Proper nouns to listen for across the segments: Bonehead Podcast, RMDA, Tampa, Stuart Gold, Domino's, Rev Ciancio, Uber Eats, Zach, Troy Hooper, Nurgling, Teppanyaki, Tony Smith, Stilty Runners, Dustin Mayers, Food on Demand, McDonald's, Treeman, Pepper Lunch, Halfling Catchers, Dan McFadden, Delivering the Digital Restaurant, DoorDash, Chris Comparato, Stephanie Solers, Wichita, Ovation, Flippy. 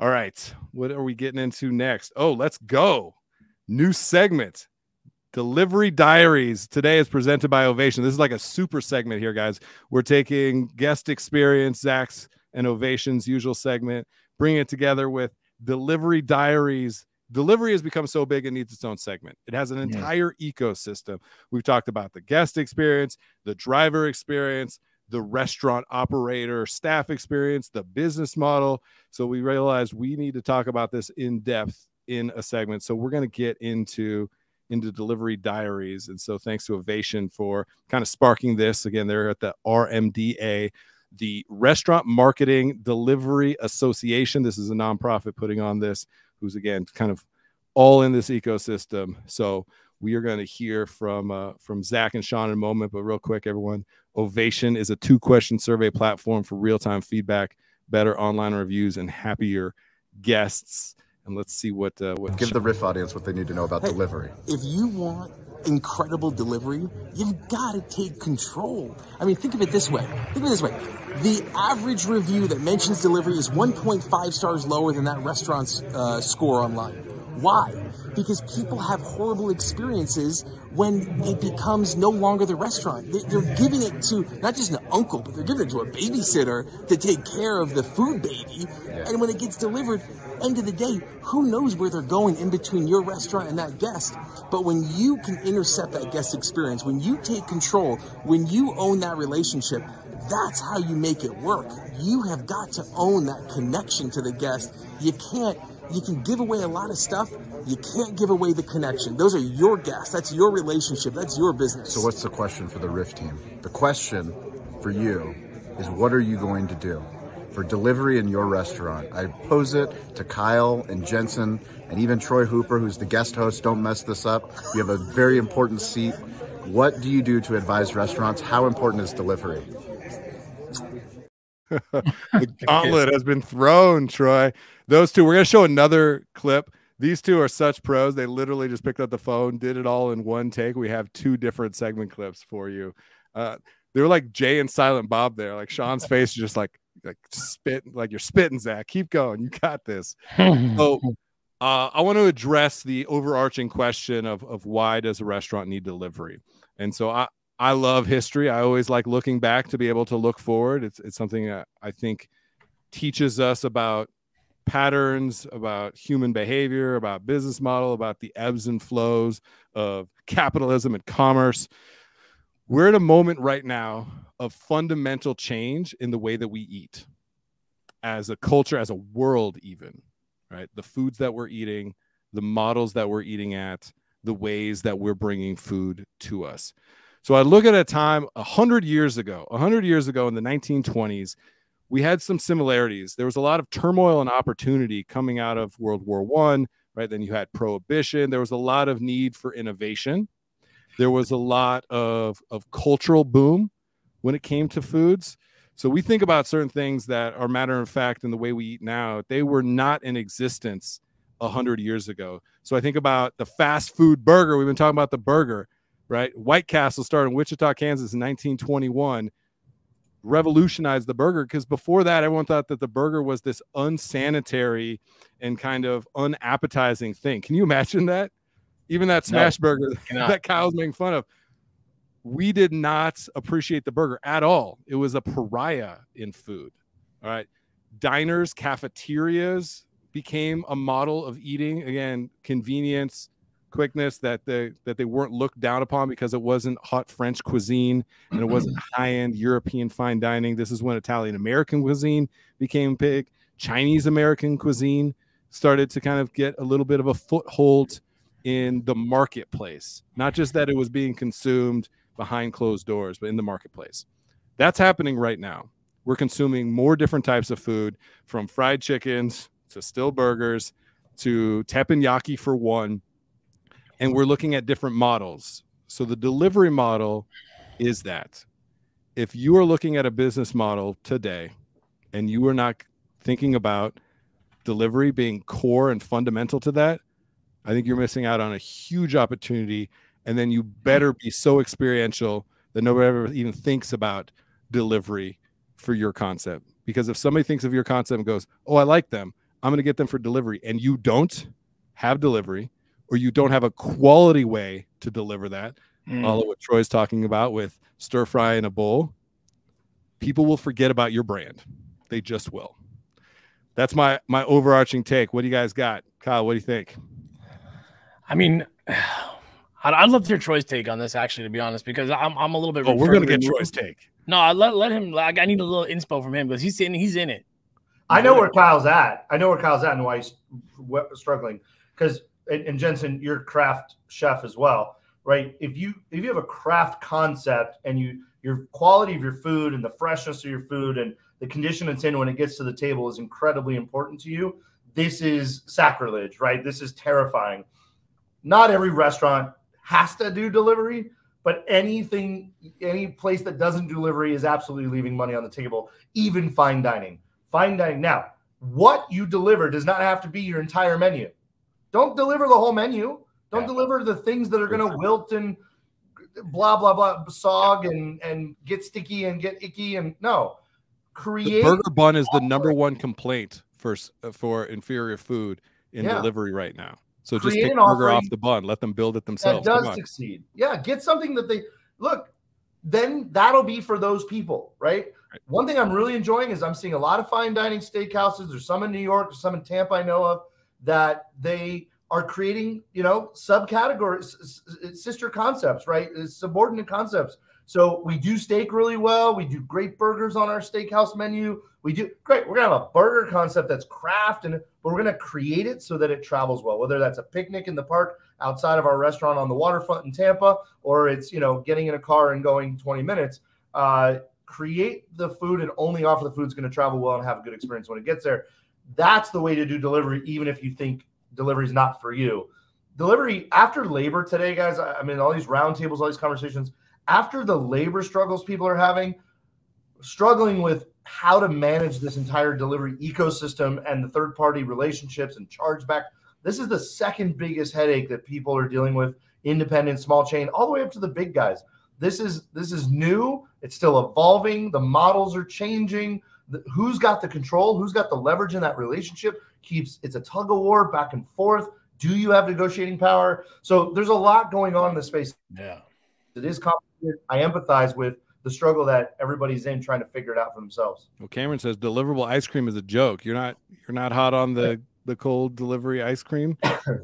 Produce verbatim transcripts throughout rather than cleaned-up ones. All right. What are we getting into next? Oh, let's go. New segment. Delivery Diaries today is presented by Ovation. This is like a super segment here, guys. We're taking guest experience, Zach's and Ovation's usual segment, bringing it together with Delivery Diaries. Delivery has become so big it needs its own segment. It has an entire yeah. ecosystem. We've talked about the guest experience, the driver experience, the restaurant operator staff experience, the business model. So we realized we need to talk about this in depth in a segment. So we're going to get into into Delivery Diaries. And so thanks to Ovation for kind of sparking this. Again, they're at the R M D A, the Restaurant Marketing Delivery Association. This is a nonprofit putting on this, who's, again, kind of all in this ecosystem. So we are going to hear from uh, from Zach and Shawn in a moment. But real quick, everyone, Ovation is a two-question survey platform for real-time feedback, better online reviews, and happier guests. And let's see what, uh, what give the Riff audience what they need to know about hey, delivery. If you want incredible delivery, you've got to take control. I mean, think of it this way. Think of it this way. The average review that mentions delivery is one point five stars lower than that restaurant's uh, score online. Why? Because people have horrible experiences when it becomes no longer the restaurant. They're giving it to not just an uncle, but they're giving it to a babysitter to take care of the food baby. And when it gets delivered, end of the day, who knows where they're going in between your restaurant and that guest. But when you can intercept that guest experience, when you take control, when you own that relationship, that's how you make it work. You have got to own that connection to the guest. You can't, you can give away a lot of stuff. You can't give away the connection. Those are your guests. That's your relationship. That's your business. So what's the question for the Riff team? The question for you is, what are you going to do for delivery in your restaurant? I pose it to Kyle and Jensen and even Troy Hooper, who's the guest host. Don't mess this up. You have a very important seat. What do you do to advise restaurants? How important is delivery? The gauntlet has been thrown, Troy. Those two, we're going to show another clip. These two are such pros. They literally just picked up the phone, did it all in one take. We have two different segment clips for you. Uh, they were like Jay and Silent Bob there. Like Sean's face is just like, like spit, like you're spitting, Zach. Keep going. You got this. So uh, I want to address the overarching question of, of why does a restaurant need delivery? And so I, I love history. I always like looking back to be able to look forward. It's, it's something that I think teaches us about patterns, about human behavior, about business model, about the ebbs and flows of capitalism and commerce. We're at a moment right now of fundamental change in the way that we eat as a culture, as a world even, right? The foods that we're eating, the models that we're eating at, the ways that we're bringing food to us. So I look at a time a hundred years ago, a hundred years ago in the nineteen twenties, we had some similarities. There was a lot of turmoil and opportunity coming out of World War One, right? Then you had Prohibition. There was a lot of need for innovation. There was a lot of, of cultural boom when it came to foods. So we think about certain things that are matter of fact in the way we eat now. They were not in existence a hundred years ago. So I think about the fast food burger. We've been talking about the burger, right? White Castle started in Wichita, Kansas in nineteen twenty-one, revolutionized the burger, because before that, everyone thought that the burger was this unsanitary and kind of unappetizing thing. Can you imagine that? Even that smash no, burger that Kyle's making fun of. We did not appreciate the burger at all. It was a pariah in food. All right. Diners, cafeterias became a model of eating. Again, convenience, quickness, that they, that they weren't looked down upon because it wasn't hot French cuisine and it wasn't high-end European fine dining. This is when Italian-American cuisine became big. Chinese-American cuisine started to kind of get a little bit of a foothold in the marketplace. Not just that it was being consumed behind closed doors, but in the marketplace. That's happening right now. We're consuming more different types of food, from fried chickens to still burgers to teppanyaki for one. And we're looking at different models. So the delivery model is that. If you are looking at a business model today and you are not thinking about delivery being core and fundamental to that, I think you're missing out on a huge opportunity. And then you better be so experiential that nobody ever even thinks about delivery for your concept. Because if somebody thinks of your concept and goes, oh, I like them, I'm going to get them for delivery, and you don't have delivery, or you don't have a quality way to deliver that, mm. all of what Troy's talking about with stir fry in a bowl, people will forget about your brand. They just will. That's my my overarching take. What do you guys got? Kyle, what do you think? I mean, I'd, I'd love to hear Troy's take on this, actually, to be honest, because I'm, I'm a little bit... Oh, we're going to get Troy's take. No, I let, let him... Like, I need a little inspo from him because he's in, he's in it. I know where Kyle's at. I know where Kyle's at and why he's struggling. Because, and Jensen, you're a craft chef as well, right? If you if you have a craft concept and you your quality of your food and the freshness of your food and the condition it's in when it gets to the table is incredibly important to you, this is sacrilege, right? This is terrifying. Not every restaurant has to do delivery, but anything, any place that doesn't do delivery is absolutely leaving money on the table, even fine dining. Fine dining. Now, what you deliver does not have to be your entire menu. Don't deliver the whole menu. Don't yeah. deliver the things that are going to wilt and blah, blah, blah, sog yeah. and, and get sticky and get icky. And no. Create. The burger bun is the number one complaint for, for inferior food in yeah. delivery right now. So create, just take the burger off the bun. Let them build it themselves. That does succeed. Yeah, get something that they – look, then that'll be for those people, right? Right. One thing I'm really enjoying is I'm seeing a lot of fine dining steakhouses. There's some in New York, there's some in Tampa I know of, that they are creating, you know, subcategories, sister concepts, right? Subordinate concepts. So we do steak really well. We do great burgers on our steakhouse menu. We do great. We're going to have a burger concept that's craft, and but we're going to create it so that it travels well, whether that's a picnic in the park outside of our restaurant on the waterfront in Tampa, or it's, you know, getting in a car and going twenty minutes. Uh, create the food and only offer the food that's going to travel well and have a good experience when it gets there. That's the way to do delivery, even if you think delivery is not for you. Delivery after labor today, guys, I mean, all these roundtables, all these conversations, after the labor struggles people are having, struggling with how to manage this entire delivery ecosystem and the third-party relationships and chargeback, this is the second biggest headache that people are dealing with, independent, small chain, all the way up to the big guys. This is this is new. It's still evolving. The models are changing. The, who's got the control? Who's got the leverage in that relationship? Keeps it's a tug of war back and forth. Do you have negotiating power? So there's a lot going on in this space. Yeah, it is complicated. I empathize with the struggle that everybody's in trying to figure it out for themselves. Well, Cameron says deliverable ice cream is a joke. You're not you're not hot on the the cold delivery ice cream.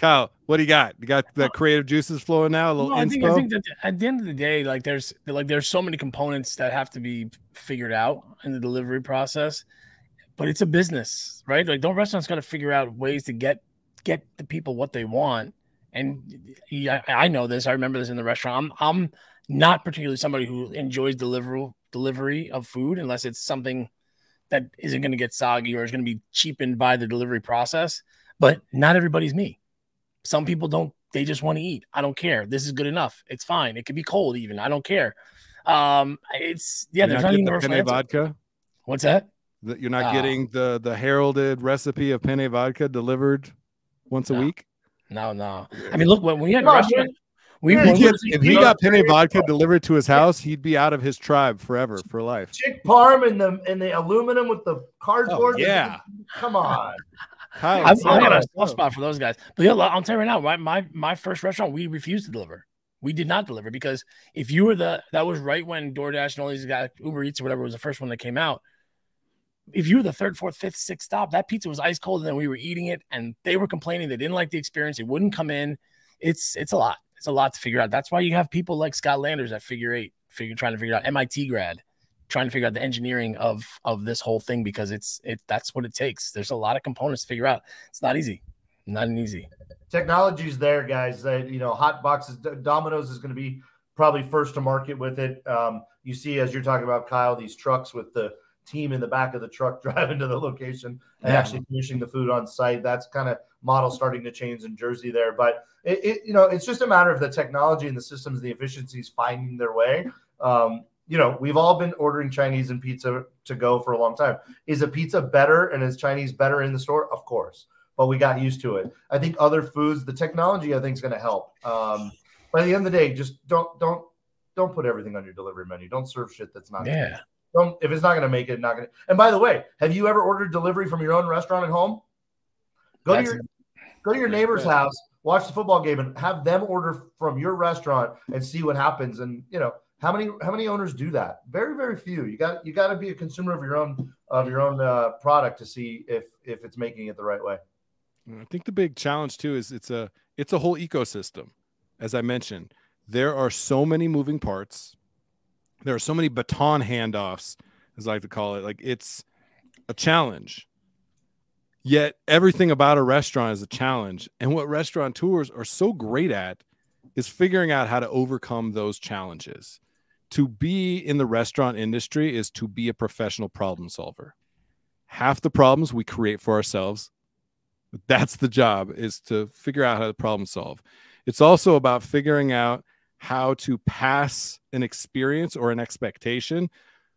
Kyle, what do you got? You got that creative juices flowing now? A little no, I think, I think that at the end of the day, like there's like there's so many components that have to be figured out in the delivery process, but it's a business, right? Like, don't restaurants got to figure out ways to get get the people what they want? And yeah, I know this. I remember this in the restaurant. I'm I'm not particularly somebody who enjoys deliver delivery of food unless it's something that isn't going to get soggy or is going to be cheapened by the delivery process. But not everybody's me. Some people don't, they just want to eat. I don't care. This is good enough. It's fine. It could be cold even. I don't care. Um, it's yeah. You're there's not the penne vodka. What's that? That you're not uh, getting the, the heralded recipe of penne vodka delivered once no. a week. No, no. I mean, look, when we had a restaurant, we, yeah, he gets, if he got penne vodka delivered to his house, he'd be out of his tribe forever, for life. Chick parm and the and the aluminum with the cardboard. Oh, yeah, the, come on. Hi, I've got a soft spot for those guys. But yeah, I'll tell you right now, my my my first restaurant, we refused to deliver. We did not deliver because if you were the that was right when DoorDash and all these guys, Uber Eats or whatever, was the first one that came out. If you were the third, fourth, fifth, sixth stop, that pizza was ice cold, and then we were eating it, and they were complaining they didn't like the experience. It wouldn't come in. It's it's a lot. It's a lot to figure out. That's why you have people like Scott Landers at Figure Eight, figure trying to figure out M I T grad, trying to figure out the engineering of of this whole thing, because it's it that's what it takes. There's a lot of components to figure out. It's not easy, not an easy. Technology's there, guys. That you know, hot boxes. Domino's is going to be probably first to market with it. Um, you see, as you're talking about, Kyle, these trucks with the team in the back of the truck driving to the location and yeah. actually finishing the food on site. That's kind of model starting to change in Jersey there, but it, it, you know, it's just a matter of the technology and the systems, the efficiencies finding their way. Um, you know, we've all been ordering Chinese and pizza to go for a long time. Is a pizza better and is Chinese better in the store? Of course, but we got used to it. I think other foods, the technology, I think is going to help. Um, but at the end of the day, just don't, don't, don't put everything on your delivery menu. Don't serve shit that's not yeah. good. Don't, if it's not going to make it, not going to. And by the way, have you ever ordered delivery from your own restaurant at home? Go That's to your go to your neighbor's good. house, watch the football game, and have them order from your restaurant and see what happens. And you know how many how many owners do that? Very very few. You got you got to be a consumer of your own of your own uh, product to see if if it's making it the right way. I think the big challenge too is it's a it's a whole ecosystem. As I mentioned, there are so many moving parts. There are so many baton handoffs, as I like to call it. Like it's a challenge. Yet everything about a restaurant is a challenge. And what restaurateurs are so great at is figuring out how to overcome those challenges. To be in the restaurant industry is to be a professional problem solver. Half the problems we create for ourselves. But that's the job, is to figure out how to problem solve. It's also about figuring out how to pass an experience or an expectation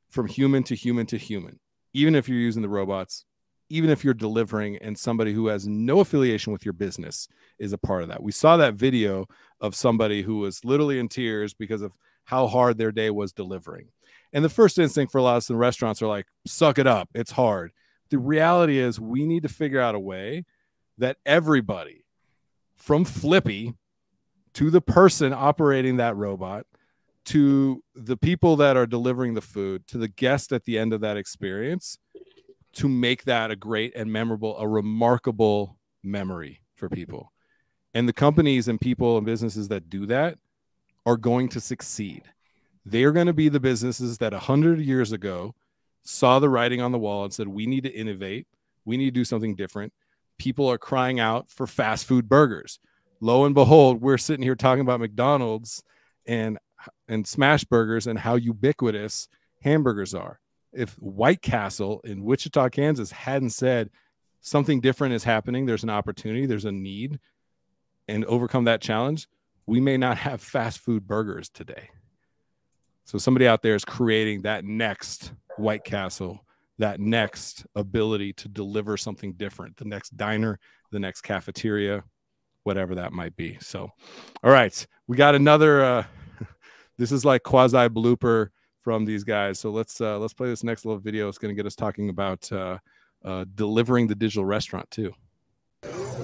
from human to human to human, even if you're using the robots, even if you're delivering and somebody who has no affiliation with your business is a part of that. We saw that video of somebody who was literally in tears because of how hard their day was delivering. And the first instinct for a lot of some restaurants are like, suck it up, it's hard. The reality is we need to figure out a way that everybody from Flippy to the person operating that robot, to the people that are delivering the food, to the guest at the end of that experience, to make that a great and memorable, a remarkable memory for people. And the companies and people and businesses that do that are going to succeed. They are going to be the businesses that a hundred years ago saw the writing on the wall and said, we need to innovate. We need to do something different. People are crying out for fast food burgers. Lo and behold, we're sitting here talking about McDonald's and and smash burgers and how ubiquitous hamburgers are. If White Castle in Wichita, Kansas hadn't said something different is happening, there's an opportunity, there's a need, and overcome that challenge, we may not have fast food burgers today. So somebody out there is creating that next White Castle, that next ability to deliver something different, the next diner, the next cafeteria, whatever that might be. So, all right, we got another, uh, this is like quasi blooper from these guys. So let's, uh, let's play this next little video. It's going to get us talking about, uh, uh, delivering the digital restaurant too.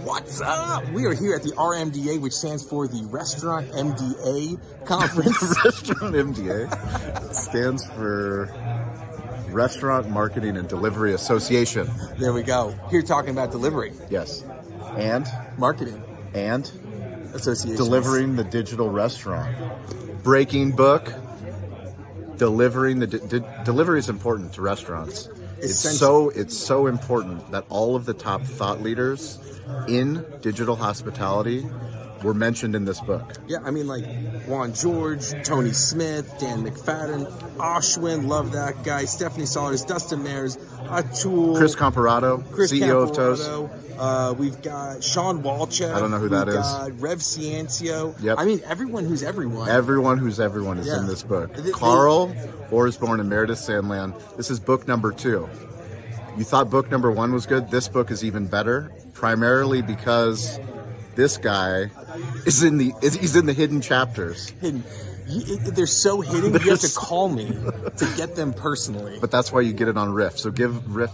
What's up? We are here at the R M D A, which stands for the Restaurant M D A Conference. Restaurant M D A stands for Restaurant Marketing and Delivery Association. There we go. Here talking about delivery. Yes. And marketing. And associations. Delivering the digital restaurant. Breaking book. Delivering the di di delivery is important to restaurants. It's so it's so important that all of the top thought leaders in digital hospitality were mentioned in this book. Yeah, I mean, like Juan George, Tony Smith, Dan McFadden, Ashwin, love that guy, Stephanie Solers, Dustin Mayers, Atul, Chris Comparato, Chris C E O Comparato, of Toast. Uh, we've got Shawn Walchek. I don't know who that is. Rev Ciancio. Yep. I mean, everyone who's everyone. Everyone who's everyone is yeah. in this book. The, the, Carl Forsborn and Meredith Sandland. This is book number two. You thought book number one was good. This book is even better, primarily because this guy is in the is, he's in the hidden chapters. Hidden. You, they're so hidden. You have to call me to get them personally. But that's why you get it on Riff. So give Riff.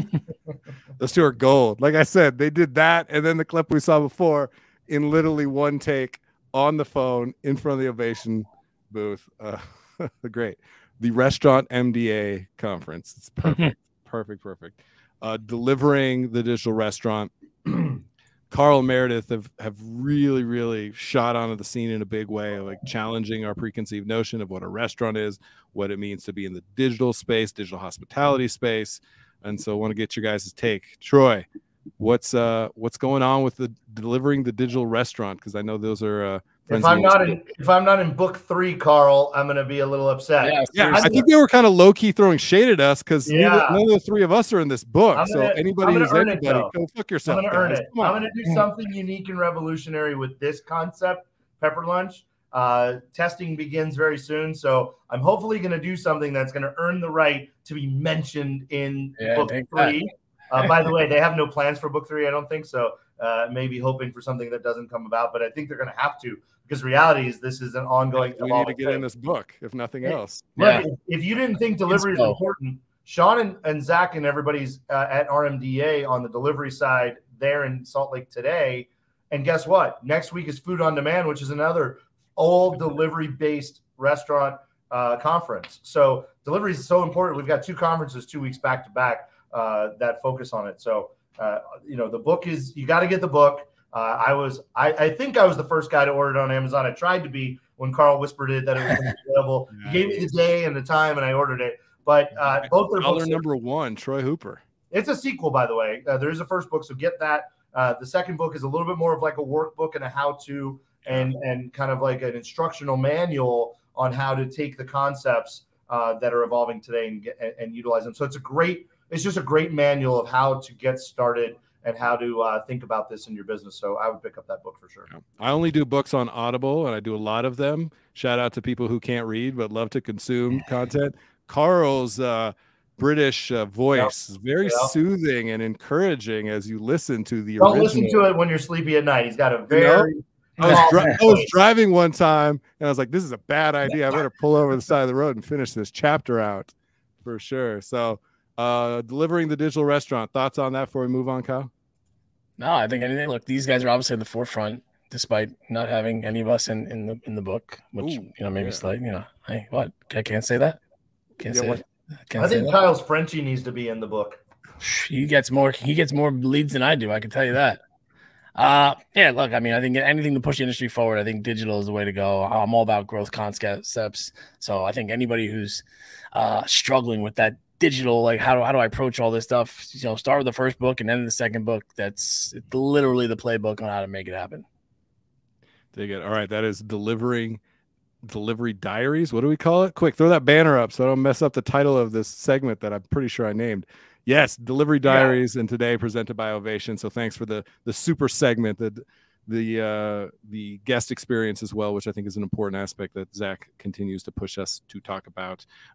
The Stuart Gold, like I said, they did that, and then the clip we saw before in literally one take on the phone in front of the Ovation booth. Uh, great, the Restaurant M D A Conference. It's perfect, perfect, perfect. Uh, delivering the digital restaurant. Carl and Meredith have have really, really shot onto the scene in a big way, like challenging our preconceived notion of what a restaurant is, what it means to be in the digital space, digital hospitality space. And so I want to get your guys' take. Troy, what's uh what's going on with the delivering the digital restaurant? Because I know those are uh friends. If I'm not in if I'm not in book three, Carl, I'm gonna be a little upset. Yeah, yeah, I think they were kind of low-key throwing shade at us because yeah. none of the three of us are in this book. Gonna, so anybody who's anybody, it, go fuck yourself. I'm gonna guys. earn it. I'm gonna do something unique and revolutionary with this concept, Pepper Lunch. Uh, testing begins very soon, so I'm hopefully going to do something that's going to earn the right to be mentioned in yeah, book three. Uh, by the way, they have no plans for book three, I don't think, so uh, maybe hoping for something that doesn't come about, but I think they're going to have to, because reality is this is an ongoing... We need to get thing. in this book, if nothing yeah. else. Yeah. If, if you didn't think delivery is important, Shawn and, and Zach and everybody's uh, at R M D A on the delivery side there in Salt Lake today. And guess what? Next week is Food on Demand, which is another all delivery-based restaurant uh, conference. So delivery is so important. We've got two conferences two weeks back to back uh, that focus on it. So, uh, you know, the book is, you got to get the book. Uh, I was, I, I think I was the first guy to order it on Amazon. I tried to be when Carl whispered it that it was available. Nice. He gave me the day and the time and I ordered it. But uh, both their books, number one, Troy Hooper. It's a sequel, by the way. Uh, there is a first book, so get that. Uh, the second book is a little bit more of like a workbook and a how-to, and and kind of like an instructional manual on how to take the concepts uh, that are evolving today and, get, and and utilize them. So it's a great, it's just a great manual of how to get started and how to uh, think about this in your business. So I would pick up that book for sure. I only do books on Audible, and I do a lot of them. Shout out to people who can't read but love to consume content. Carl's uh, British uh, voice is yep. very yep. soothing and encouraging as you listen to the Don't original. Don't listen to it when you're sleepy at night. He's got a very... Nope. I was, dri I was driving one time, and I was like, this is a bad idea. I better pull over the side of the road and finish this chapter out for sure. So... Uh, delivering the digital restaurant. Thoughts on that before we move on, Kyle? No, I think anything. Look, these guys are obviously in the forefront, despite not having any of us in in the in the book. Which Ooh, you know, maybe yeah. it's like you know, hey, what? I can't say that. Can't yeah, say what? Can't I say think that. Kyle's Frenchie needs to be in the book. He gets more. He gets more leads than I do. I can tell you that. Uh, yeah. Look, I mean, I think anything to push the industry forward. I think digital is the way to go. I'm all about growth concepts. So I think anybody who's uh, struggling with that. Digital, like how do, how do I approach all this stuff? You know, start with the first book and then the second book. That's literally the playbook on how to make it happen. Dig it. All right, that is delivering delivery diaries. What do we call it? Quick, throw that banner up so I don't mess up the title of this segment that I'm pretty sure I named. Yes, Delivery Diaries, yeah. and today presented by Ovation. So thanks for the the super segment, the the uh, the guest experience as well, which I think is an important aspect that Zach continues to push us to talk about.